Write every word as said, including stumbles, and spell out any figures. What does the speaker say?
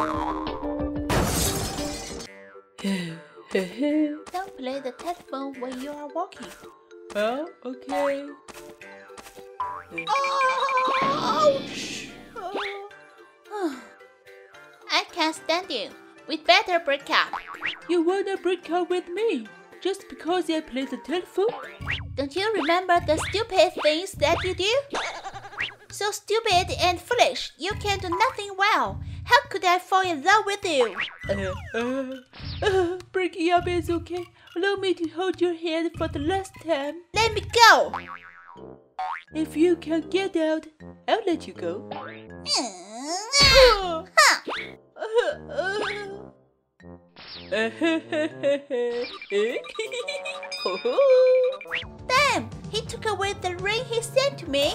Don't play the telephone when you are walking. Oh, okay. Ouch! I can't stand you. We'd better break up. You wanna break up with me? Just because I play the telephone? Don't you remember the stupid things that you do? So stupid and foolish, you can do nothing well. How could I fall in love with you? Uh, uh, uh, breaking up is okay. Allow me to hold your hand for the last time. Let me go! If you can get out, I'll let you go. Uh, Damn! He took away the ring he sent to me.